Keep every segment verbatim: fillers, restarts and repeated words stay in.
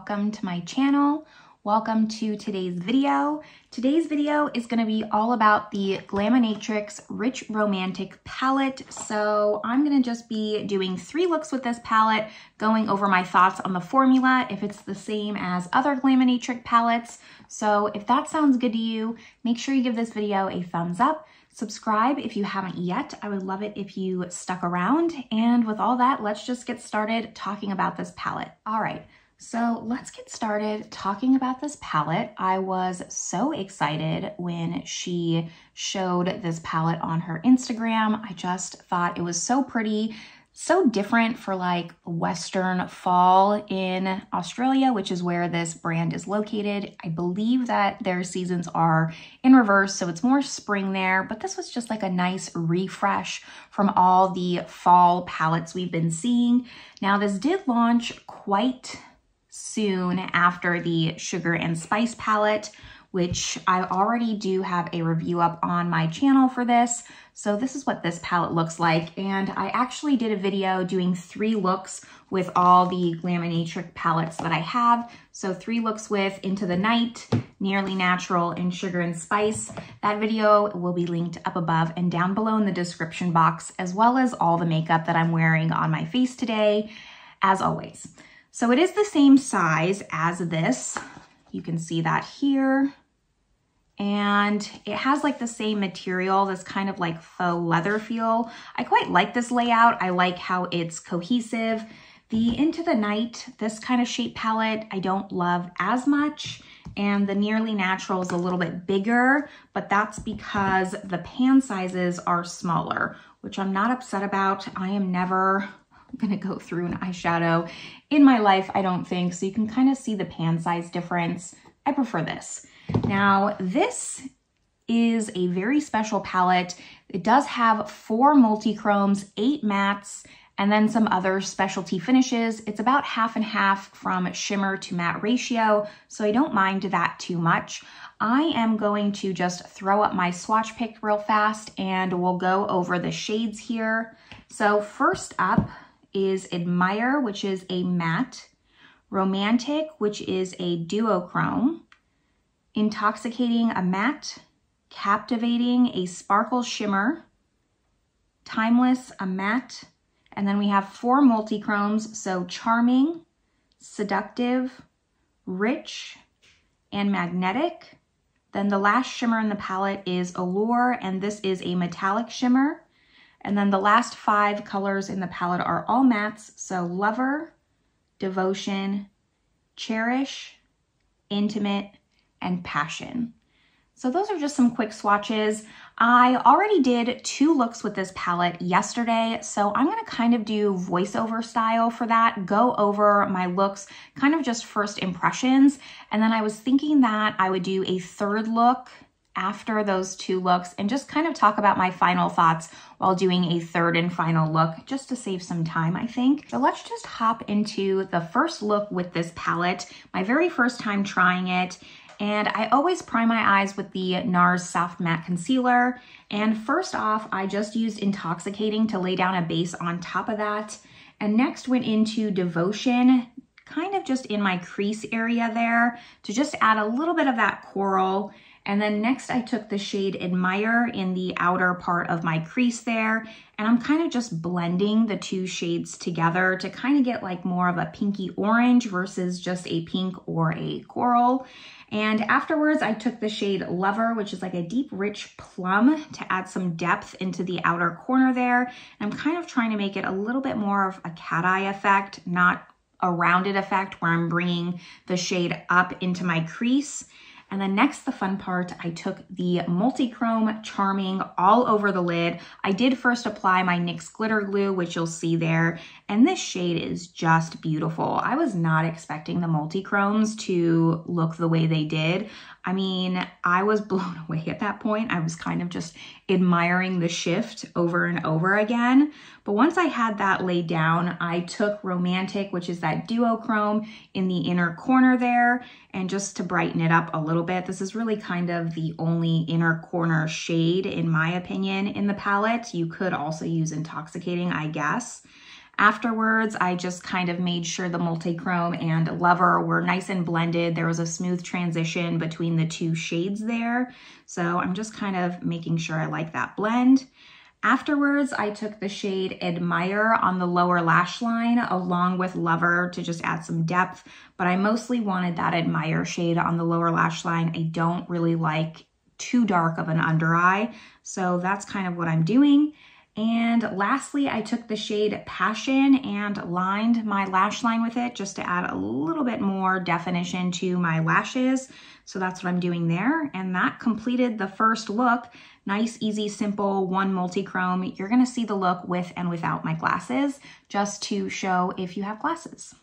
welcome to my channel. Welcome to today's video. Today's video is going to be all about the Glaminatrix Rich Romantic palette. So I'm going to just be doing three looks with this palette, going over my thoughts on the formula, if it's the same as other Glaminatrix palettes. So if that sounds good to you, make sure you give this video a thumbs up. Subscribe if you haven't yet. I would love it if you stuck around. And with all that, let's just get started talking about this palette. All right. So let's get started talking about this palette. I was so excited when she showed this palette on her Instagram. I just thought it was so pretty, so different for like Western fall in Australia, which is where this brand is located. I believe that their seasons are in reverse, so it's more spring there, but this was just like a nice refresh from all the fall palettes we've been seeing. Now this did launch quite soon after the Sugar and Spice palette, which I already do have a review up on my channel for this. So this is what this palette looks like. And I actually did a video doing three looks with all the Glaminatrix palettes that I have. So three looks with Into the Night, Nearly Natural, and Sugar and Spice. That video will be linked up above and down below in the description box, as well as all the makeup that I'm wearing on my face today, as always. So it is the same size as this. You can see that here. And it has like the same material, this kind of like faux leather feel. I quite like this layout. I like how it's cohesive. The Into the Night, this kind of shape palette, I don't love as much. And the Nearly Natural is a little bit bigger, but that's because the pan sizes are smaller, which I'm not upset about. I am never gonna go through an eyeshadow in my life, I don't think. So you can kind of see the pan size difference. I prefer this. Now, this is a very special palette. It does have four multi-chromes, eight mattes, and then some other specialty finishes. It's about half and half from shimmer to matte ratio, so I don't mind that too much. I am going to just throw up my swatch pick real fast and we'll go over the shades here. So first up is Admire, which is a matte, Romantic, which is a duochrome, Intoxicating, a matte, Captivating, a sparkle shimmer, Timeless, a matte, and then we have four multi-chromes, so Charming, Seductive, Rich, and Magnetic. Then the last shimmer in the palette is Allure, and this is a metallic shimmer. And then the last five colors in the palette are all mattes, so Lover, Devotion, Cherish, Intimate, and Passion. So those are just some quick swatches. I already did two looks with this palette yesterday, so I'm gonna kind of do voiceover style for that, go over my looks, kind of just first impressions. And then I was thinking that I would do a third look after those two looks and just kind of talk about my final thoughts while doing a third and final look, just to save some time, I think. So let's just hop into the first look with this palette, my very first time trying it. And I always prime my eyes with the Nars Soft Matte Concealer. And first off, I just used Intoxicating to lay down a base on top of that. And next went into Devotion, kind of just in my crease area there, to just add a little bit of that coral. And then next I took the shade Admire in the outer part of my crease there. And I'm kind of just blending the two shades together to kind of get like more of a pinky orange versus just a pink or a coral. And afterwards I took the shade Lover, which is like a deep rich plum, to add some depth into the outer corner there. And I'm kind of trying to make it a little bit more of a cat eye effect, not a rounded effect where I'm bringing the shade up into my crease. And then next, the fun part, I took the multi-chrome Charming all over the lid. I did first apply my NYX Glitter Glue, which you'll see there. And this shade is just beautiful. I was not expecting the multi-chromes to look the way they did. I mean, I was blown away at that point. I was kind of just admiring the shift over and over again. But once I had that laid down, I took Romantic, which is that duochrome in the inner corner there, and just to brighten it up a little bit. This is really kind of the only inner corner shade, in my opinion, in the palette. You could also use Intoxicating, I guess. Afterwards, I just kind of made sure the Multichrome and Lover were nice and blended. There was a smooth transition between the two shades there. So I'm just kind of making sure I like that blend. Afterwards, I took the shade Admire on the lower lash line along with Lover to just add some depth, but I mostly wanted that Admire shade on the lower lash line. I don't really like too dark of an under eye, so that's kind of what I'm doing. And lastly, I took the shade Passion and lined my lash line with it just to add a little bit more definition to my lashes. So that's what I'm doing there. And that completed the first look. Nice, easy, simple, one multichrome. You're gonna see the look with and without my glasses, just to show if you have glasses.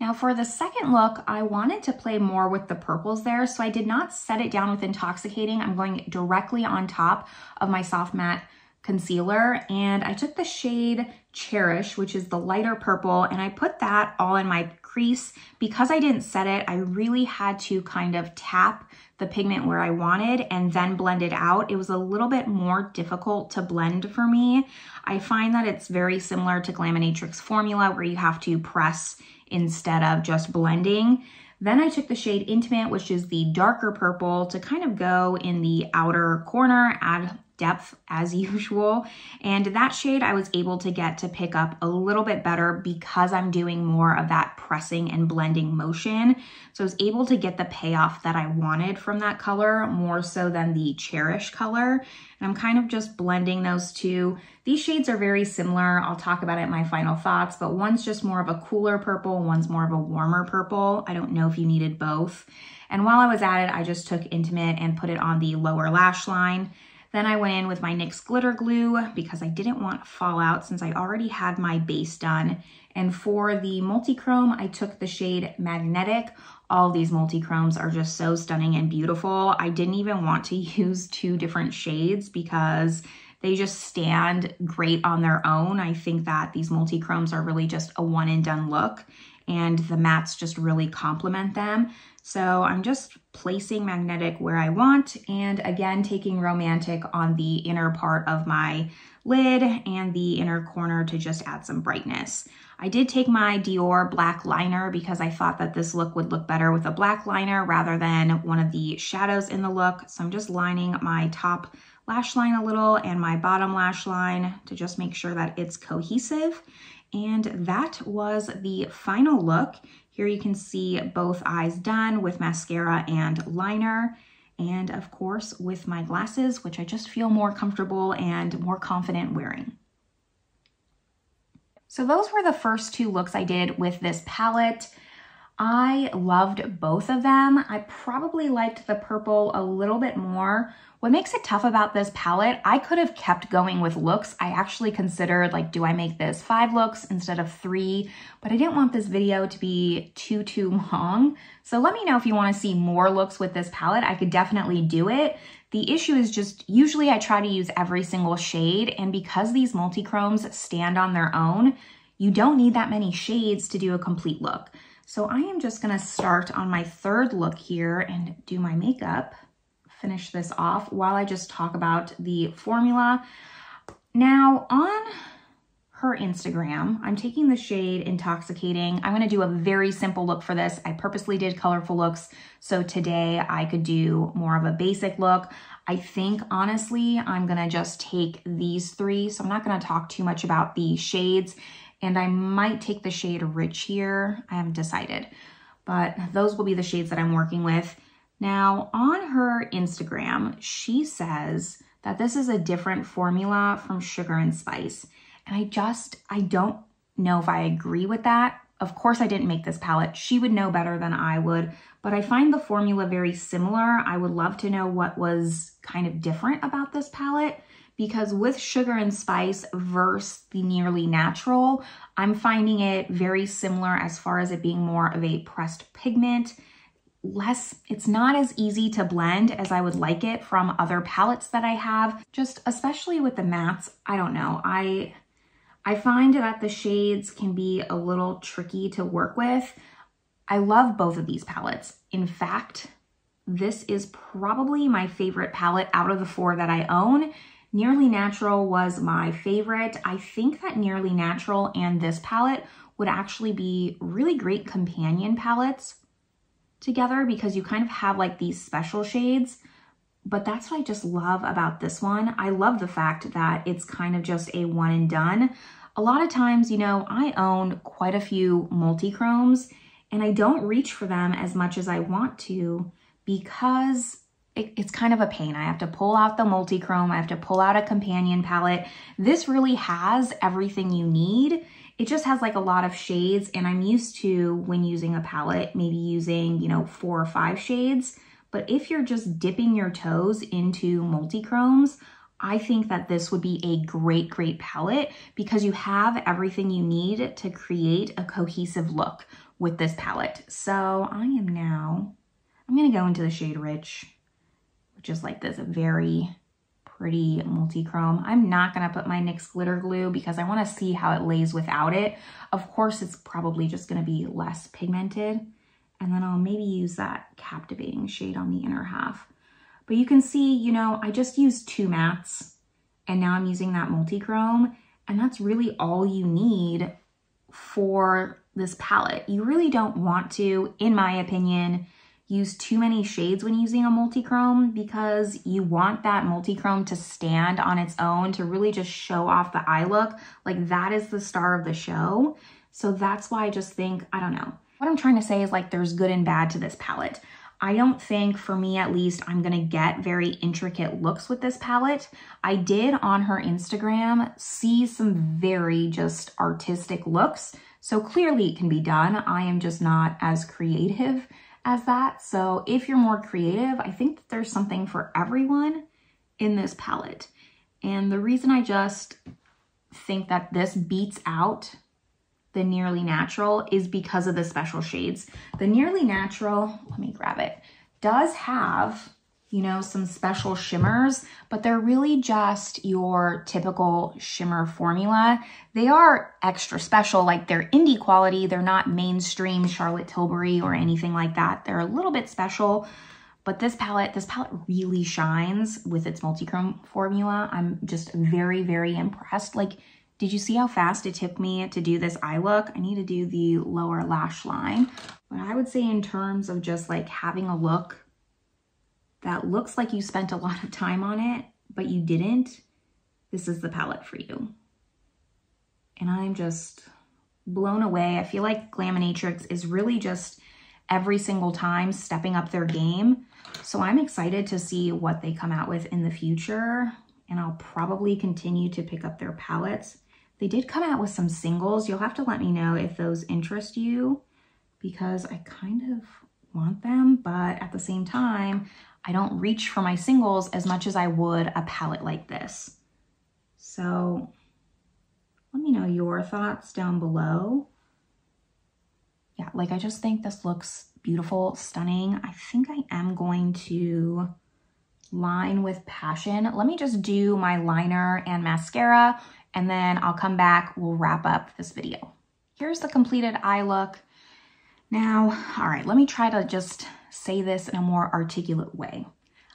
Now for the second look, I wanted to play more with the purples there, so I did not set it down with Intoxicating. I'm going directly on top of my Soft Matte Concealer, and I took the shade Cherish, which is the lighter purple, and I put that all in my crease. Because I didn't set it, I really had to kind of tap the pigment where I wanted and then blend it out. It was a little bit more difficult to blend for me. I find that it's very similar to Glaminatrix formula where you have to press instead of just blending. Then I took the shade Intimate, which is the darker purple, to kind of go in the outer corner, add depth as usual. And that shade I was able to get to pick up a little bit better because I'm doing more of that pressing and blending motion. So I was able to get the payoff that I wanted from that color more so than the Cherish color. And I'm kind of just blending those two. These shades are very similar. I'll talk about it in my final thoughts, but one's just more of a cooler purple, one's more of a warmer purple. I don't know if you needed both. And while I was at it, I just took Intimate and put it on the lower lash line. Then I went in with my NYX Glitter Glue because I didn't want fallout since I already had my base done. And for the multichrome, I took the shade Magnetic. All these multichromes are just so stunning and beautiful. I didn't even want to use two different shades because they just stand great on their own. I think that these multichromes are really just a one and done look, and the mattes just really complement them. So I'm just placing Magnetic where I want, and again, taking Romantic on the inner part of my lid and the inner corner to just add some brightness. I did take my Dior black liner because I thought that this look would look better with a black liner rather than one of the shadows in the look. So I'm just lining my top lash line a little and my bottom lash line to just make sure that it's cohesive. And that was the final look. Here you can see both eyes done with mascara and liner, and of course with my glasses, which I just feel more comfortable and more confident wearing. So those were the first two looks I did with this palette. I loved both of them. I probably liked the purple a little bit more. What makes it tough about this palette, I could have kept going with looks. I actually considered, like, do I make this five looks instead of three? But I didn't want this video to be too, too long. So let me know if you want to see more looks with this palette. I could definitely do it. The issue is just usually I try to use every single shade, and because these multichromes stand on their own, you don't need that many shades to do a complete look. So I am just gonna start on my third look here and do my makeup, finish this off while I just talk about the formula. Now on her Instagram, I'm taking the shade Intoxicating. I'm gonna do a very simple look for this. I purposely did colorful looks, so today I could do more of a basic look. I think, honestly, I'm gonna just take these three, so I'm not gonna talk too much about the shades. And I might take the shade Rich here. I haven't decided, but those will be the shades that I'm working with. Now on her Instagram, she says that this is a different formula from Sugar and Spice. And I just, I don't know if I agree with that. Of course, I didn't make this palette. She would know better than I would, but I find the formula very similar. I would love to know what was kind of different about this palette, because with Sugar and Spice versus the Nearly Natural, I'm finding it very similar as far as it being more of a pressed pigment. Less, it's not as easy to blend as I would like it from other palettes that I have, just especially with the mattes. I don't know. I, I find that the shades can be a little tricky to work with. I love both of these palettes. In fact, This is probably my favorite palette out of the four that I own. Nearly Natural was my favorite. I think that Nearly Natural and this palette would actually be really great companion palettes together because you kind of have like these special shades, but that's what I just love about this one. I love the fact that it's kind of just a one and done. A lot of times, you know, I own quite a few multi-chromes and I don't reach for them as much as I want to because it, it's kind of a pain. I have to pull out the multi-chrome, I have to pull out a companion palette. This really has everything you need. It just has like a lot of shades, and I'm used to when using a palette, maybe using, you know, four or five shades. But if you're just dipping your toes into multi-chromes, I think that this would be a great, great palette because you have everything you need to create a cohesive look with this palette. So I am now, I'm gonna go into the shade Rich, which is like this very pretty multi-chrome. I'm not gonna put my NYX Glitter Glue because I wanna see how it lays without it. Of course, it's probably just gonna be less pigmented. And then I'll maybe use that captivating shade on the inner half. But you can see, you know, I just used two mattes and now I'm using that multi-chrome, and that's really all you need for this palette. You really don't want to, in my opinion, use too many shades when using a multi-chrome because you want that multi-chrome to stand on its own, to really just show off the eye look. Like, that is the star of the show. So that's why I just think, I don't know. What I'm trying to say is, like, there's good and bad to this palette. I don't think, for me at least, I'm gonna get very intricate looks with this palette. I did on her Instagram see some very just artistic looks. So clearly it can be done. I am just not as creative as that. So if you're more creative, I think that there's something for everyone in this palette. And the reason I just think that this beats out the Nearly Natural is because of the special shades. The Nearly Natural, let me grab it, does have, you know, some special shimmers, but they're really just your typical shimmer formula. They are extra special, like they're indie quality. They're not mainstream Charlotte Tilbury or anything like that. They're a little bit special, but this palette, this palette really shines with its multi-chrome formula. I'm just very, very impressed. Like, did you see how fast it took me to do this eye look? I need to do the lower lash line. But I would say in terms of just like having a look that looks like you spent a lot of time on it, but you didn't, this is the palette for you. And I'm just blown away. I feel like Glaminatrix is really just every single time stepping up their game. So I'm excited to see what they come out with in the future. And I'll probably continue to pick up their palettes. They did come out with some singles. You'll have to let me know if those interest you because I kind of want them, but at the same time, I don't reach for my singles as much as I would a palette like this. So let me know your thoughts down below. Yeah, like I just think this looks beautiful, stunning. I think I am going to line with Passion. Let me just do my liner and mascara, and then I'll come back. We'll wrap up this video. Here's the completed eye look. Now, all right, let me try to just say this in a more articulate way.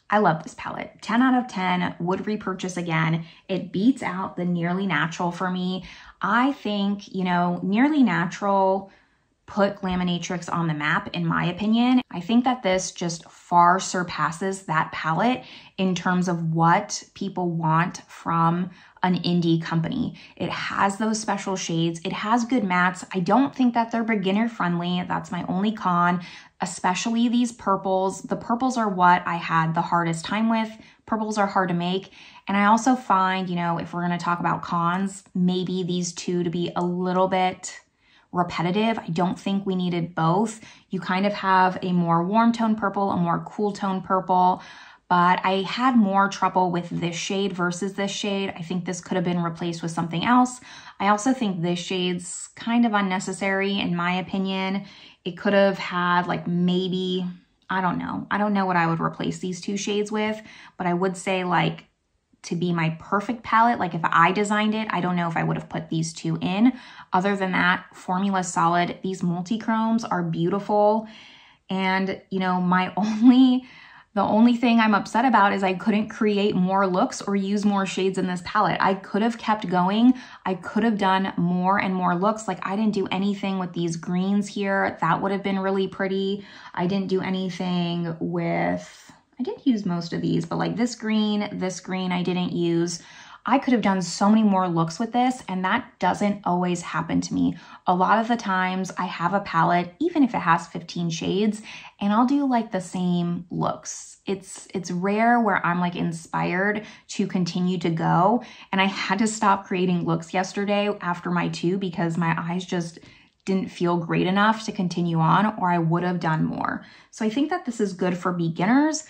I love this palette. ten out of ten, would repurchase again. It beats out the Nearly Natural for me. I think, you know, Nearly Natural put Glaminatrix on the map, in my opinion. I think that this just far surpasses that palette in terms of what people want from an indie company. It has those special shades. It has good mattes. I don't think that they're beginner friendly. That's my only con, especially these purples. The purples are what I had the hardest time with. Purples are hard to make. And I also find, you know, if we're gonna talk about cons, maybe these two to be a little bit repetitive. I don't think we needed both. You kind of have a more warm tone purple, a more cool tone purple, but I had more trouble with this shade versus this shade. I think this could have been replaced with something else. I also think this shade's kind of unnecessary, in my opinion. It could have had like maybe, I don't know. I don't know what I would replace these two shades with, but I would say like to be my perfect palette, like if I designed it, I don't know if I would have put these two in. Other than that, formula solid. These multi-chromes are beautiful. And, you know, my only, the only thing I'm upset about is I couldn't create more looks or use more shades in this palette. I could have kept going. I could have done more and more looks. Like, I didn't do anything with these greens here. That would have been really pretty. I didn't do anything with, I did use most of these, but like this green, this green I didn't use. I could have done so many more looks with this, and that doesn't always happen to me. A lot of the times I have a palette, even if it has fifteen shades, and I'll do like the same looks. It's, it's rare where I'm like inspired to continue to go. And I had to stop creating looks yesterday after my two because my eyes just didn't feel great enough to continue on, or I would have done more. So I think that this is good for beginners.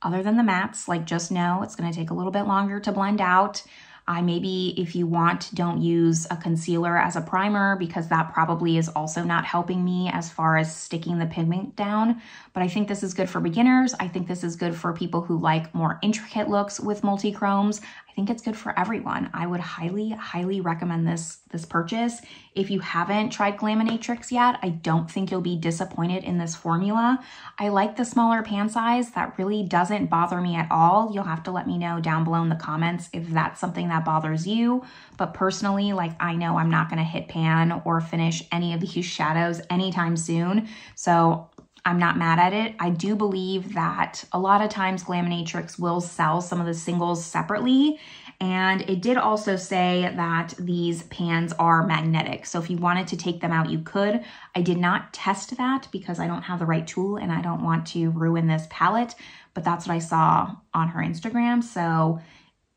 Other than the mattes, like just know it's gonna take a little bit longer to blend out. I maybe, if you want, don't use a concealer as a primer because that probably is also not helping me as far as sticking the pigment down. But I think this is good for beginners. I think this is good for people who like more intricate looks with multi-chromes. I think it's good for everyone. I would highly, highly recommend this, this purchase. If you haven't tried Glaminatrix yet, I don't think you'll be disappointed in this formula. I like the smaller pan size. That really doesn't bother me at all. You'll have to let me know down below in the comments if that's something that bothers you. But personally, like, I know I'm not gonna hit pan or finish any of these shadows anytime soon. So I'm not mad at it. I do believe that a lot of times Glaminatrix will sell some of the singles separately. And it did also say that these pans are magnetic. So if you wanted to take them out, you could. I did not test that because I don't have the right tool and I don't want to ruin this palette, but that's what I saw on her Instagram. So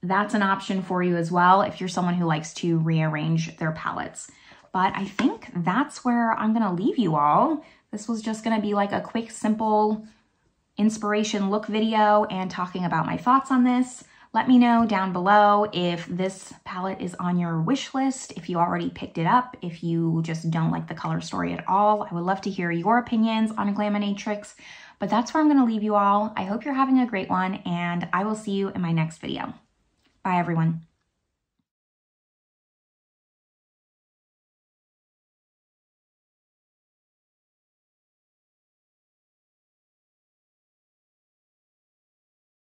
that's an option for you as well if you're someone who likes to rearrange their palettes. But I think that's where I'm gonna leave you all. This was just gonna be like a quick, simple inspiration look video and talking about my thoughts on this. Let me know down below if this palette is on your wish list, if you already picked it up, if you just don't like the color story at all. I would love to hear your opinions on Glaminatrix, but that's where I'm gonna leave you all. I hope you're having a great one, and I will see you in my next video. Bye, everyone.